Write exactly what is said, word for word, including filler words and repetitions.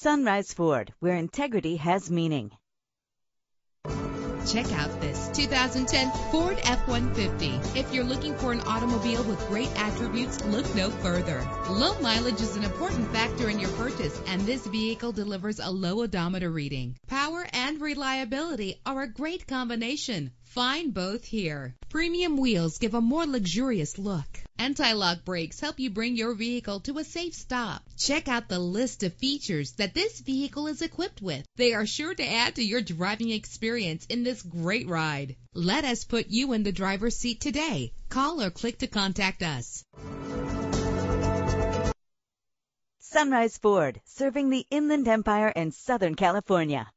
Sunrise Ford, where integrity has meaning. Check out this two thousand ten Ford F one fifty. If you're looking for an automobile with great attributes, look no further. Low mileage is an important factor in your purchase, and this vehicle delivers a low odometer reading. Power and reliability are a great combination. Find both here. Premium wheels give a more luxurious look. Anti-lock brakes help you bring your vehicle to a safe stop. Check out the list of features that this vehicle is equipped with. They are sure to add to your driving experience in this great ride. Let us put you in the driver's seat today. Call or click to contact us. Sunrise Ford, serving the Inland Empire and Southern California.